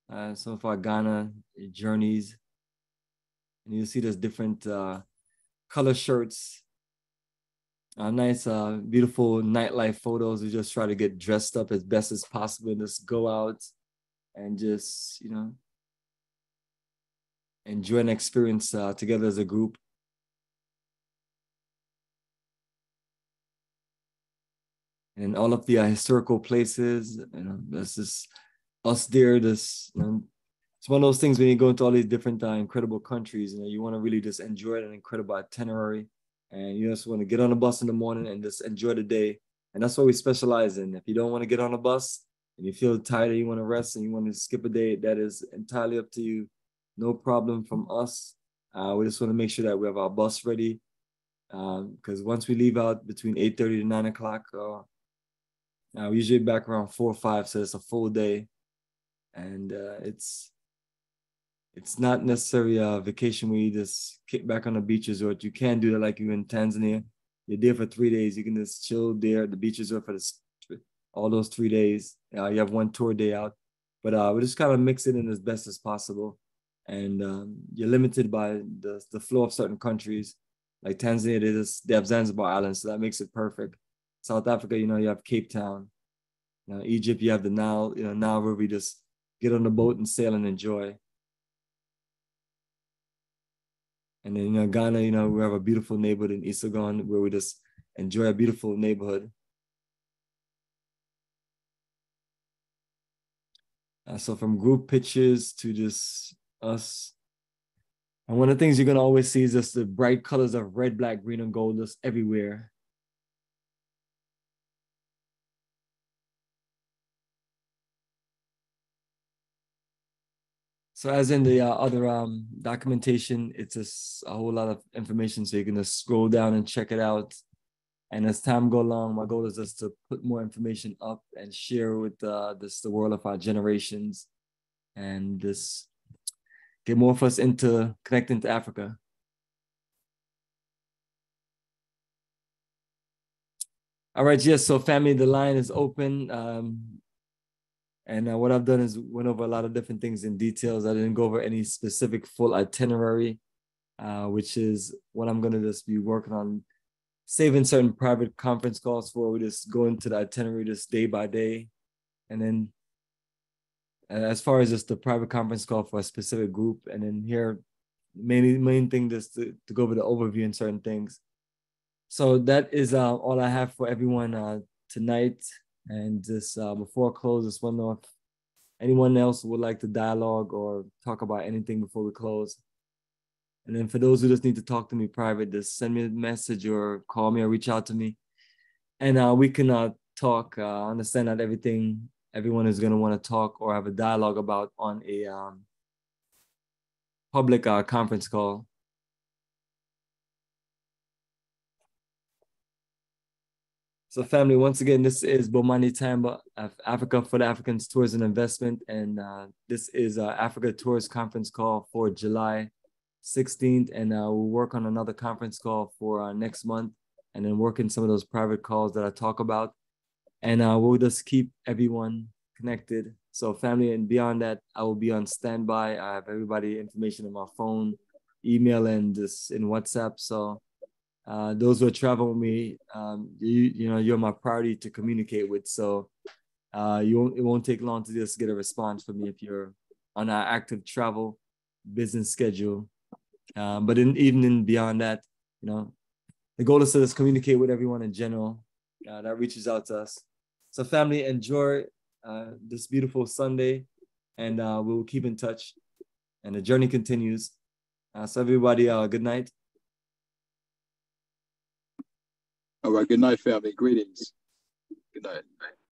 uh, some of our Ghana journeys, and you'll see there's different uh, color shirts. Uh, nice, uh, beautiful nightlife photos. We just try to get dressed up as best as possible and just go out and just, you know, enjoy an experience uh, together as a group. And all of the uh, historical places, you know, that's just us there. This, you know, it's one of those things when you go into all these different uh, incredible countries, you know, you want to really just enjoy an incredible itinerary. And you just want to get on a bus in the morning and just enjoy the day. And that's what we specialize in. If you don't want to get on a bus and you feel tired and you want to rest and you want to skip a day, that is entirely up to you. No problem from us. Uh, we just want to make sure that we have our bus ready. Because um, once we leave out between eight thirty to nine o'clock, uh, uh, we're usually back around four or five, so it's a full day. And uh, it's... It's not necessarily a vacation where you just kick back on the beach resort. You can do that like you in Tanzania. You're there for three days. You can just chill there at the beach resort for this, all those three days. Uh, you have one tour day out. But uh, we just kind of mix it in as best as possible. And um, you're limited by the, the flow of certain countries. Like Tanzania, they, just, they have Zanzibar Island, so that makes it perfect. South Africa, you know, you have Cape Town. You know, Egypt, you have the Nile, you know, Nile where we just get on the boat and sail and enjoy. And then, you know, Ghana, you know, we have a beautiful neighborhood in Isogon where we just enjoy a beautiful neighborhood. Uh, so from group pictures to just us. And one of the things you're going to always see is just the bright colors of red, black, green, and gold just everywhere. So as in the uh, other um, documentation, it's just a whole lot of information. So you can just scroll down and check it out. And as time goes along, my goal is just to put more information up and share with uh, this, the world of our generations and just get more of us into connecting to Africa. All right, yes, so family, the line is open. Um, And uh, what I've done is went over a lot of different things in details. I didn't go over any specific full itinerary, uh, which is what I'm going to just be working on, saving certain private conference calls for. We just go into the itinerary just day by day. And then uh, as far as just the private conference call for a specific group, and then here, main, main thing just to, to go over the overview and certain things. So that is uh, all I have for everyone uh, tonight. And just uh, before I close, just want to know if anyone else would like to dialogue or talk about anything before we close. And then for those who just need to talk to me private, just send me a message or call me or reach out to me. And uh, we can uh, talk. I uh, understand that everything, everyone is going to want to talk or have a dialogue about on a um, public uh, conference call. So family, once again, this is Bomani Tyehimba of Africa for the Africans Tours and Investment. And uh, this is our Africa Tours conference call for July sixteenth. And uh, we'll work on another conference call for uh, next month and then work in some of those private calls that I talk about. And uh, we'll just keep everyone connected. So family, and beyond that, I will be on standby. I have everybody information on my phone, email, and just in WhatsApp. So Uh, those who are traveling with me, um, you, you know, you're my priority to communicate with. So uh, you won't, it won't take long to just get a response from me if you're on our active travel business schedule. Uh, but in, even in beyond that, you know, the goal is to just communicate with everyone in general uh, that reaches out to us. So family, enjoy uh, this beautiful Sunday, and uh, we will keep in touch. and the journey continues. Uh, so everybody, uh, good night. All right, good night, family. Greetings. Good night.